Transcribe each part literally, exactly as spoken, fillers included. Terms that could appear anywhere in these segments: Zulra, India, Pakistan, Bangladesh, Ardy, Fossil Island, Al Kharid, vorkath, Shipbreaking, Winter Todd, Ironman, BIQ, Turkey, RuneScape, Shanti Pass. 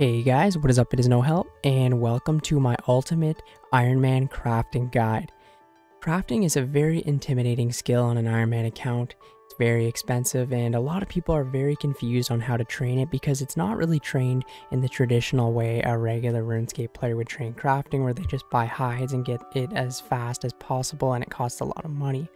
Hey guys, what is up? It is No Help, and welcome to my ultimate Ironman crafting guide. Crafting is a very intimidating skill on an Ironman account. It's very expensive, and a lot of people are very confused on how to train it because it's not really trained in the traditional way a regular RuneScape player would train crafting, where they just buy hides and get it as fast as possible, and it costs a lot of money.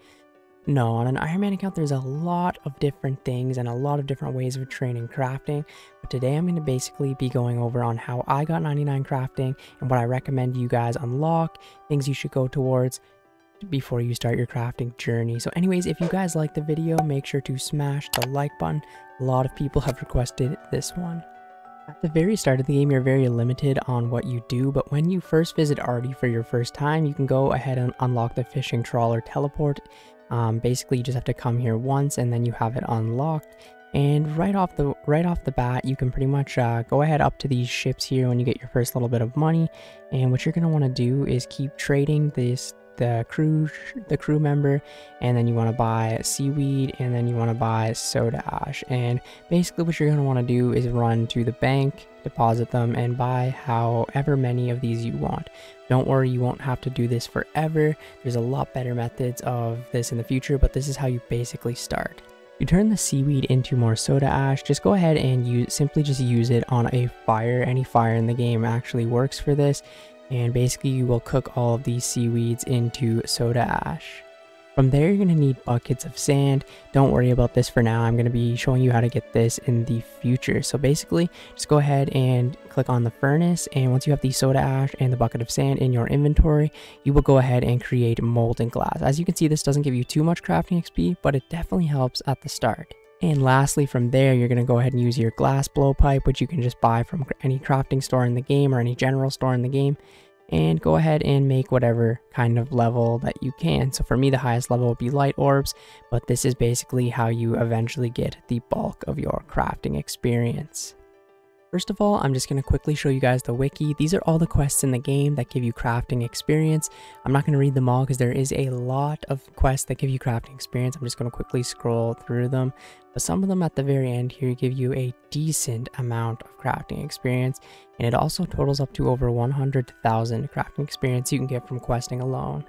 No, on an Ironman account, there's a lot of different things and a lot of different ways of training crafting, but today I'm going to basically be going over on how I got ninety-nine crafting and what I recommend you guys unlock, things you should go towards before you start your crafting journey. So anyways, if you guys like the video, make sure to smash the like button. A lot of people have requested this one. At the very start of the game, you're very limited on what you do, but when you first visit Ardy for your first time, you can go ahead and unlock the fishing trawler teleport. Um, basically, you just have to come here once, and then you have it unlocked. And right off the right off the bat, you can pretty much uh, go ahead up to these ships here when you get your first little bit of money. And what you're gonna want to do is keep trading this the crew the crew member, and then you want to buy seaweed, and then you want to buy soda ash. And basically, what you're gonna want to do is run to the bank, deposit them, and buy however many of these you want. Don't worry, you won't have to do this forever. There's a lot better methods of this in the future, but this is how you basically start. You turn the seaweed into more soda ash. Just go ahead and use simply just use it on a fire. Any fire in the game actually works for this, and basically you will cook all of these seaweeds into soda ash. From there, you're going to need buckets of sand. Don't worry about this for now. I'm going to be showing you how to get this in the future. So basically, just go ahead and click on the furnace, and once you have the soda ash and the bucket of sand in your inventory, you will go ahead and create molten glass. As you can see, this doesn't give you too much crafting X P, but it definitely helps at the start. And lastly, from there, you're going to go ahead and use your glass blowpipe, which you can just buy from any crafting store in the game or any general store in the game, and go ahead and make whatever kind of level that you can. So for me, the highest level would be light orbs, but this is basically how you eventually get the bulk of your crafting experience. First of all, I'm just going to quickly show you guys the wiki. These are all the quests in the game that give you crafting experience. I'm not going to read them all because there is a lot of quests that give you crafting experience. I'm just going to quickly scroll through them. But some of them at the very end here give you a decent amount of crafting experience, and it also totals up to over one hundred thousand crafting experience you can get from questing alone.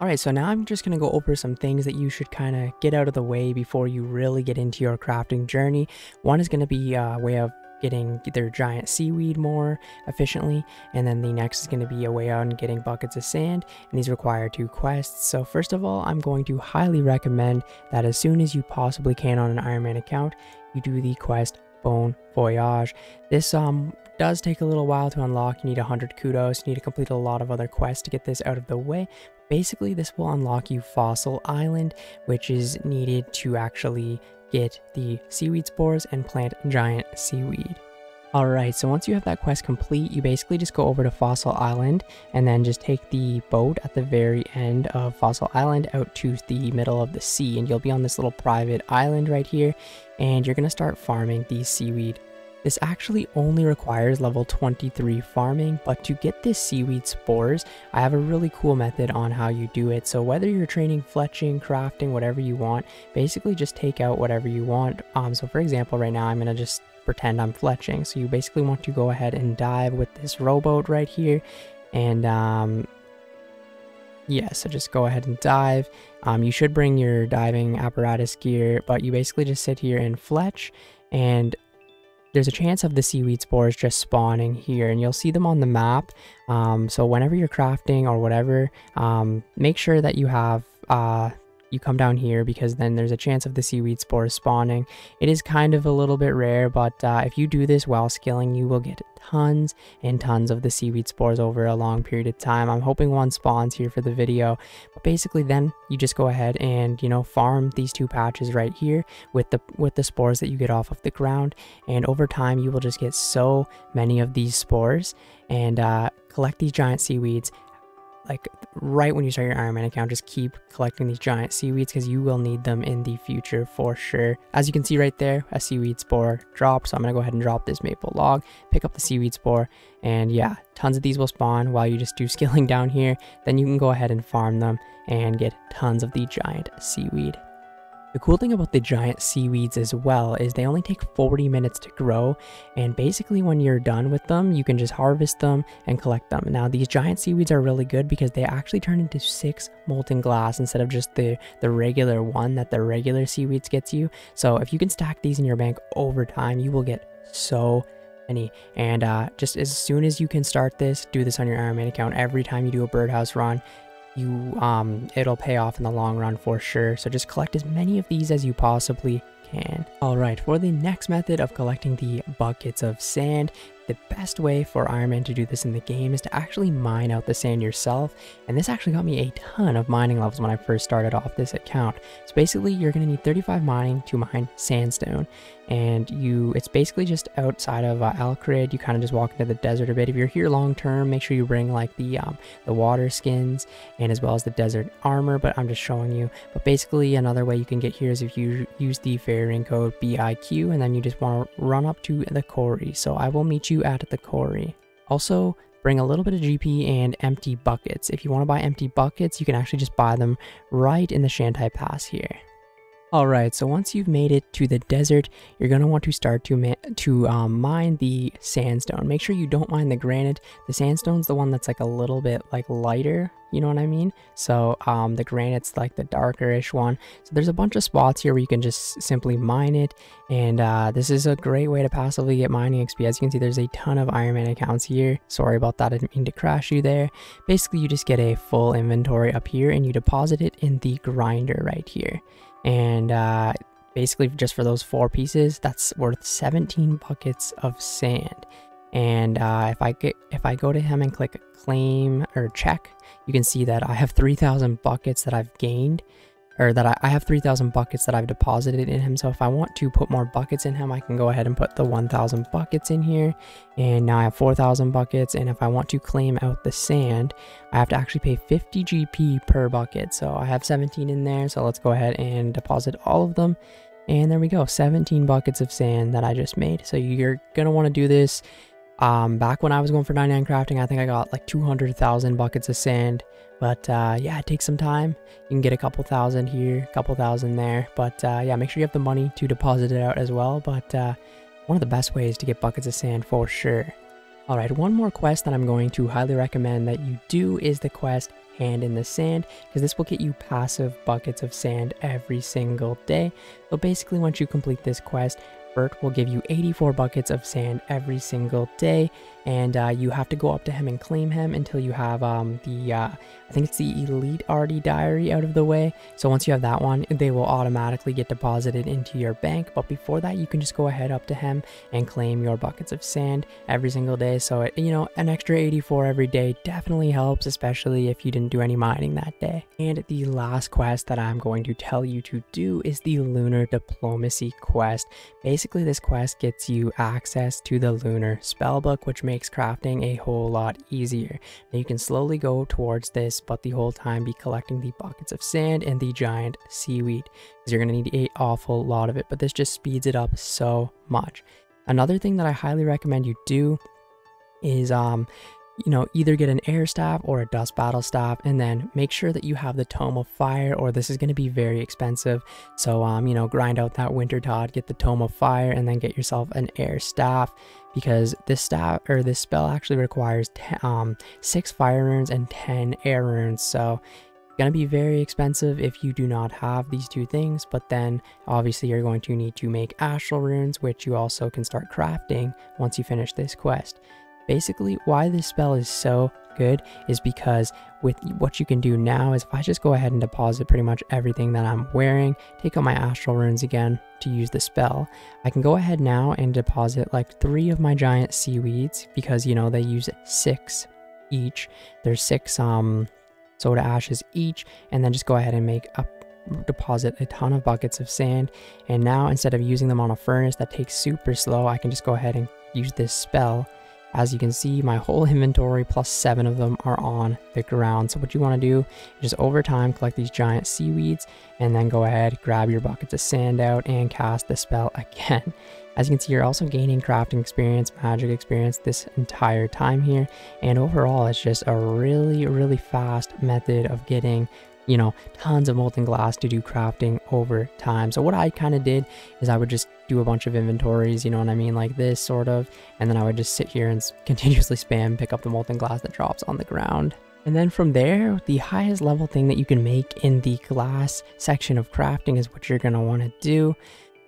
Alright, so now I'm just going to go over some things that you should kind of get out of the way before you really get into your crafting journey. One is going to be a way of getting their giant seaweed more efficiently, and then the next is going to be a way on getting buckets of sand, and these require two quests. So first of all, I'm going to highly recommend that as soon as you possibly can on an Ironman account, you do the quest Bon Voyage. This um does take a little while to unlock. You need one hundred kudos, you need to complete a lot of other quests to get this out of the way. Basically, this will unlock you Fossil Island, which is needed to actually get the seaweed spores and plant giant seaweed. Alright, so once you have that quest complete, you basically just go over to Fossil Island and then just take the boat at the very end of Fossil Island out to the middle of the sea, and you'll be on this little private island right here, and you're going to start farming the seaweed. This actually only requires level twenty-three farming, but to get this seaweed spores, I have a really cool method on how you do it. So whether you're training fletching, crafting, whatever you want, basically just take out whatever you want. Um, so for example, right now I'm going to just pretend I'm fletching. So you basically want to go ahead and dive with this rowboat right here, and um, yeah, so just go ahead and dive. Um, you should bring your diving apparatus gear, but you basically just sit here and fletch, and there's a chance of the seaweed spores just spawning here, and you'll see them on the map. Um, so whenever you're crafting or whatever, um, make sure that you have uh, you come down here, because then there's a chance of the seaweed spores spawning. It is kind of a little bit rare, but uh, if you do this while skilling, you will get tons and tons of the seaweed spores over a long period of time. I'm hoping one spawns here for the video, but basically then you just go ahead and, you know, farm these two patches right here with the with the spores that you get off of the ground, and over time you will just get so many of these spores and uh, collect these giant seaweeds. Like right when you start your Ironman account, just keep collecting these giant seaweeds because you will need them in the future for sure. As you can see right there, a seaweed spore dropped, so I'm gonna go ahead and drop this maple log, pick up the seaweed spore, and yeah, tons of these will spawn while you just do skilling down here. Then you can go ahead and farm them and get tons of the giant seaweed. The cool thing about the giant seaweeds as well is they only take forty minutes to grow, and basically when you're done with them, you can just harvest them and collect them. Now these giant seaweeds are really good because they actually turn into six molten glass instead of just the, the regular one that the regular seaweeds gets you. So if you can stack these in your bank over time, you will get so many. And uh, just as soon as you can start this, do this on your Ironman account. Every time you do a birdhouse run, you um it'll pay off in the long run for sure. So just collect as many of these as you possibly can. All right, for the next method of collecting the buckets of sand, the best way for Ironman to do this in the game is to actually mine out the sand yourself, and this actually got me a ton of mining levels when I first started off this account. So basically you're going to need thirty-five mining to mine sandstone, and you it's basically just outside of uh, Al Kharid. You kind of just walk into the desert a bit. If you're here long term, make sure you bring like the um, the water skins and as well as the desert armor, but I'm just showing you. But basically another way you can get here is if you use the ferrying code B I Q, and then you just want to run up to the quarry. So I will meet you at the quarry. Also bring a little bit of G P and empty buckets. If you want to buy empty buckets, you can actually just buy them right in the Shanti Pass here. Alright, so once you've made it to the desert, you're going to want to start to ma to um, mine the sandstone. Make sure you don't mine the granite. The sandstone's the one that's like a little bit like lighter, you know what I mean? So um, the granite's like the darker-ish one. So there's a bunch of spots here where you can just simply mine it, and uh, this is a great way to passively get mining X P. As you can see, there's a ton of Ironman accounts here. Sorry about that, I didn't mean to crash you there. Basically, you just get a full inventory up here, and you deposit it in the grinder right here. And uh, basically just for those four pieces, that's worth seventeen buckets of sand. And uh, if I get, if I go to him and click claim or check, you can see that I have three thousand buckets that I've gained, or that I, I have three thousand buckets that I've deposited in him. So if I want to put more buckets in him, I can go ahead and put the one thousand buckets in here. And now I have four thousand buckets. And if I want to claim out the sand, I have to actually pay fifty G P per bucket. So I have seventeen in there. So let's go ahead and deposit all of them. And there we go, seventeen buckets of sand that I just made. So you're gonna wanna do this. Um, back when I was going for ninety-nine crafting, I think I got like two hundred thousand buckets of sand, but uh, yeah, it takes some time. You can get a couple thousand here, a couple thousand there, but uh, yeah, make sure you have the money to deposit it out as well, but uh, one of the best ways to get buckets of sand for sure. Alright, one more quest that I'm going to highly recommend that you do is the quest Hand in the Sand, because this will get you passive buckets of sand every single day. So basically once you complete this quest, will give you eighty-four buckets of sand every single day, and uh, you have to go up to him and claim him until you have um, the uh, I think it's the Elite Ardy diary out of the way. So once you have that one, they will automatically get deposited into your bank, but before that you can just go ahead up to him and claim your buckets of sand every single day. So it, you know, an extra eighty-four every day definitely helps, especially if you didn't do any mining that day. And the last quest that I'm going to tell you to do is the Lunar Diplomacy quest. Basically Basically, this quest gets you access to the Lunar Spellbook, which makes crafting a whole lot easier. Now you can slowly go towards this, but the whole time be collecting the buckets of sand and the giant seaweed, because you're going to need an awful lot of it, but this just speeds it up so much. Another thing that I highly recommend you do is um you know, either get an air staff or a dust battle staff, and then make sure that you have the Tome of Fire, or this is going to be very expensive. So, um, you know, grind out that Winter Todd, get the Tome of Fire, and then get yourself an air staff, because this staff or this spell actually requires um, six fire runes and ten air runes. So going to be very expensive if you do not have these two things, but then obviously you're going to need to make astral runes, which you also can start crafting once you finish this quest. Basically, why this spell is so good is because with what you can do now is if I just go ahead and deposit pretty much everything that I'm wearing, take out my astral runes again to use the spell, I can go ahead now and deposit like three of my giant seaweeds, because, you know, they use six each. There's six um, soda ashes each, and then just go ahead and make up deposit a ton of buckets of sand. And now instead of using them on a furnace that takes super slow, I can just go ahead and use this spell. As you can see, my whole inventory plus seven of them are on the ground. So what you want to do is just over time collect these giant seaweeds, and then go ahead, grab your buckets of sand out, and cast the spell again. As you can see, you're also gaining crafting experience, magic experience this entire time here, and overall it's just a really, really fast method of getting you know, tons of molten glass to do crafting over time. So what I kind of did is I would just do a bunch of inventories, you know what I mean, like this sort of, and then I would just sit here and continuously spam, pick up the molten glass that drops on the ground. And then from there, the highest level thing that you can make in the glass section of crafting is what you're going to want to do.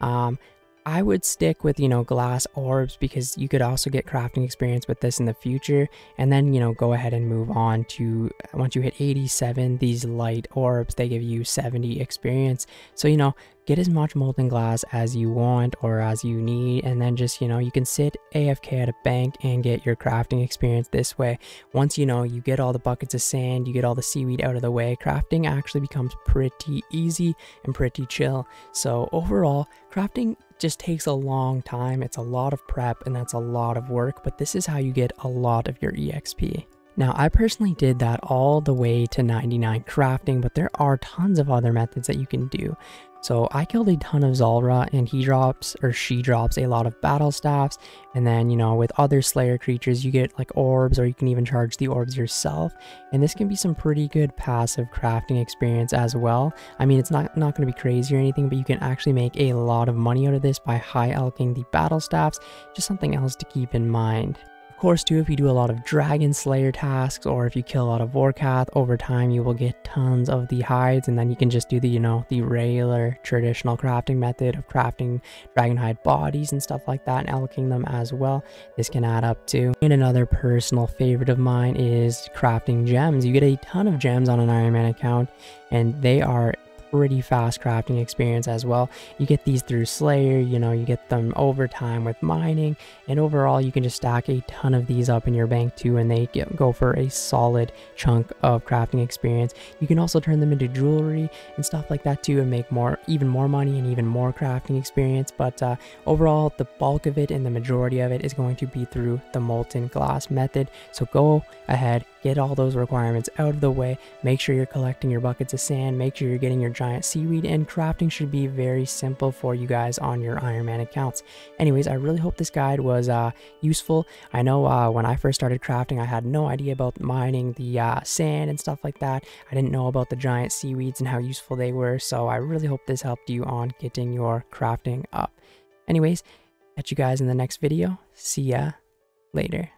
Um, I would stick with, you know, glass orbs, because you could also get crafting experience with this in the future. And then, you know, go ahead and move on to, once you hit eighty-seven, these light orbs, they give you seventy experience. So, you know, get as much molten glass as you want or as you need, and then just, you know, you can sit A F K at a bank and get your crafting experience this way. Once, you know, you get all the buckets of sand, you get all the seaweed out of the way, crafting actually becomes pretty easy and pretty chill. So overall, crafting just takes a long time. It's a lot of prep and that's a lot of work, but this is how you get a lot of your E X P. Now, I personally did that all the way to ninety-nine crafting, but there are tons of other methods that you can do. So I killed a ton of Zulra, and he drops, or she drops, a lot of battle staffs. And then, you know, with other slayer creatures, you get like orbs, or you can even charge the orbs yourself. And this can be some pretty good passive crafting experience as well. I mean, it's not, not going to be crazy or anything, but you can actually make a lot of money out of this by high elking the battle staffs. Just something else to keep in mind. Of course too, if you do a lot of dragon slayer tasks, or if you kill a lot of vorkath, over time you will get tons of the hides, and then you can just do the, you know, the regular traditional crafting method of crafting dragon hide bodies and stuff like that, and allocating them as well. This can add up too. And another personal favorite of mine is crafting gems. You get a ton of gems on an Ironman account, and they are pretty fast crafting experience as well. You get these through slayer, you know, you get them over time with mining, and overall you can just stack a ton of these up in your bank too, and they get, go for a solid chunk of crafting experience. You can also turn them into jewelry and stuff like that too, and make more, even more money and even more crafting experience. But uh, overall, the bulk of it and the majority of it is going to be through the molten glass method. So go ahead, get all those requirements out of the way, make sure you're collecting your buckets of sand, make sure you're getting your giant seaweed, and crafting should be very simple for you guys on your Ironman accounts. Anyways, I really hope this guide was uh, useful. I know uh, when I first started crafting, I had no idea about mining the uh, sand and stuff like that. I didn't know about the giant seaweeds and how useful they were, so I really hope this helped you on getting your crafting up. Anyways, catch you guys in the next video. See ya later.